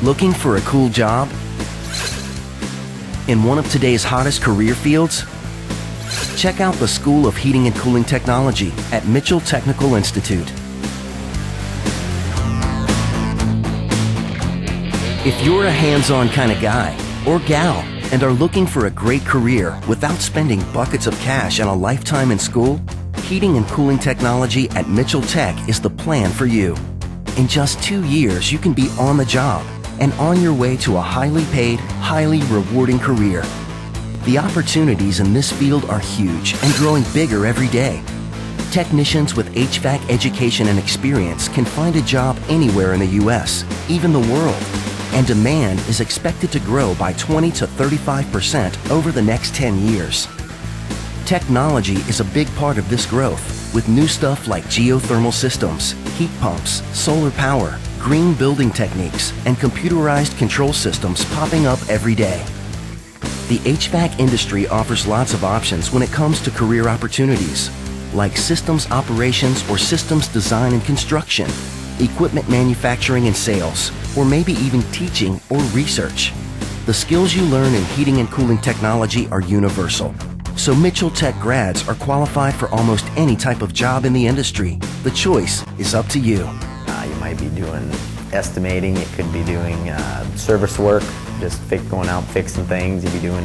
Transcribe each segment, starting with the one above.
Looking for a cool job? In one of today's hottest career fields? Check out the School of Heating and Cooling Technology at Mitchell Technical Institute. If you're a hands-on kind of guy or gal and are looking for a great career without spending buckets of cash and a lifetime in school, heating and cooling technology at Mitchell Tech is the plan for you. In just 2 years, you can be on the job and on your way to a highly paid, highly rewarding career. The opportunities in this field are huge and growing bigger every day. Technicians with HVAC education and experience can find a job anywhere in the U.S., even the world. And demand is expected to grow by 20 to 35% over the next 10 years. Technology is a big part of this growth, with new stuff like geothermal systems, heat pumps, solar power, green building techniques, and computerized control systems popping up every day. The HVAC industry offers lots of options when it comes to career opportunities, like systems operations or systems design and construction, equipment manufacturing and sales, or maybe even teaching or research. The skills you learn in heating and cooling technology are universal. So Mitchell Tech grads are qualified for almost any type of job in the industry. The choice is up to you. You might be doing estimating, it could be doing service work, just going out fixing things. You'd be doing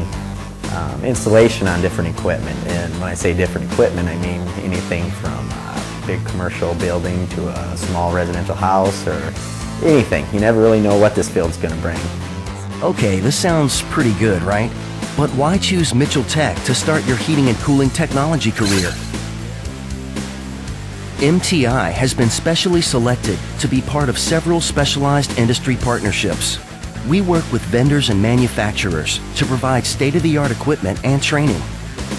installation on different equipment. And when I say different equipment, I mean anything from big commercial building to a small residential house or anything. You never really know what this field's going to bring. Okay, this sounds pretty good, right? But why choose Mitchell Tech to start your heating and cooling technology career? MTI has been specially selected to be part of several specialized industry partnerships. We work with vendors and manufacturers to provide state-of-the-art equipment and training.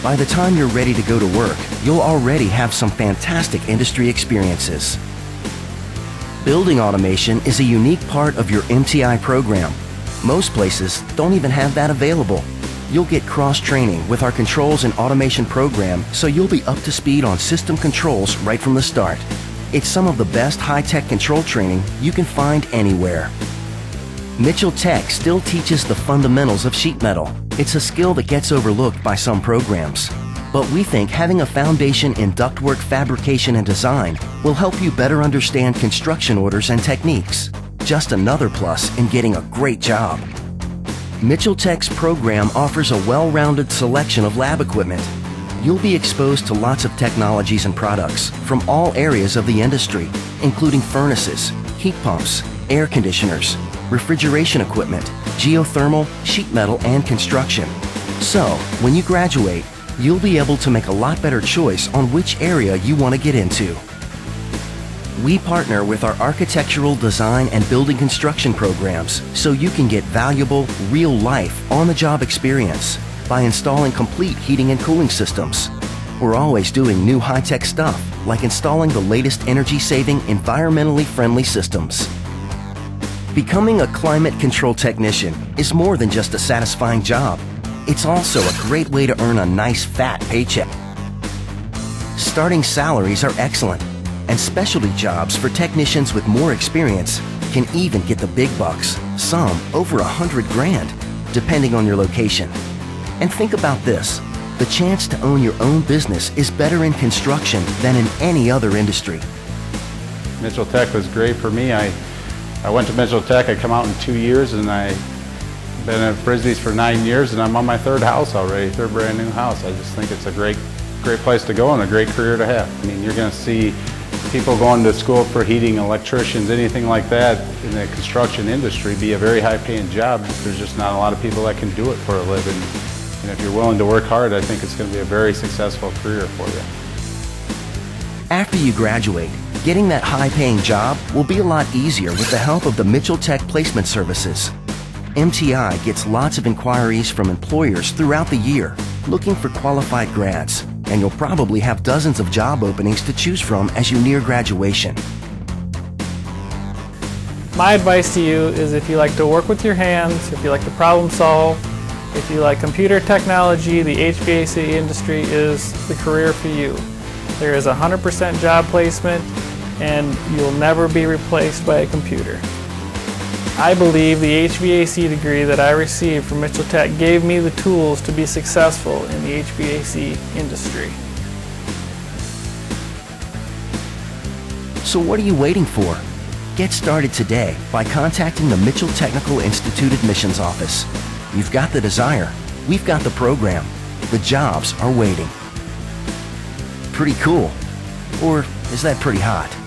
By the time you're ready to go to work, you'll already have some fantastic industry experiences. Building automation is a unique part of your MTI program. Most places don't even have that available. You'll get cross-training with our controls and automation program, so you'll be up to speed on system controls right from the start. It's some of the best high-tech control training you can find anywhere. Mitchell Tech still teaches the fundamentals of sheet metal. It's a skill that gets overlooked by some programs. But we think having a foundation in ductwork fabrication and design will help you better understand construction orders and techniques. Just another plus in getting a great job. Mitchell Tech's program offers a well-rounded selection of lab equipment. You'll be exposed to lots of technologies and products from all areas of the industry, including furnaces, heat pumps, air conditioners, refrigeration equipment, geothermal, sheet metal, and construction. So, when you graduate, you'll be able to make a lot better choice on which area you want to get into. We partner with our architectural design and building construction programs so you can get valuable, real-life, on-the-job experience by installing complete heating and cooling systems. We're always doing new high-tech stuff, like installing the latest energy-saving, environmentally friendly systems. Becoming a climate control technician is more than just a satisfying job. It's also a great way to earn a nice fat paycheck. Starting salaries are excellent, and specialty jobs for technicians with more experience can even get the big bucks, some over $100,000, depending on your location. And think about this, the chance to own your own business is better in construction than in any other industry. Mitchell Tech was great for me. I went to Mitchell Tech, I come out in 2 years, and I've been at Frisbie's for 9 years, and I'm on my third house already, third brand new house. I just think it's a great place to go and a great career to have. I mean, you're going to see people going to school for heating, electricians, anything like that in the construction industry be a very high-paying job. There's just not a lot of people that can do it for a living. And if you're willing to work hard, I think it's going to be a very successful career for you. After you graduate, getting that high-paying job will be a lot easier with the help of the Mitchell Tech Placement Services. MTI gets lots of inquiries from employers throughout the year looking for qualified grads, and you'll probably have dozens of job openings to choose from as you near graduation. My advice to you is if you like to work with your hands, if you like to problem solve, if you like computer technology, the HVAC industry is the career for you. There is 100% job placement, and you'll never be replaced by a computer. I believe the HVAC degree that I received from Mitchell Tech gave me the tools to be successful in the HVAC industry. So what are you waiting for? Get started today by contacting the Mitchell Technical Institute Admissions Office. You've got the desire, we've got the program, the jobs are waiting. Pretty cool, or is that pretty hot?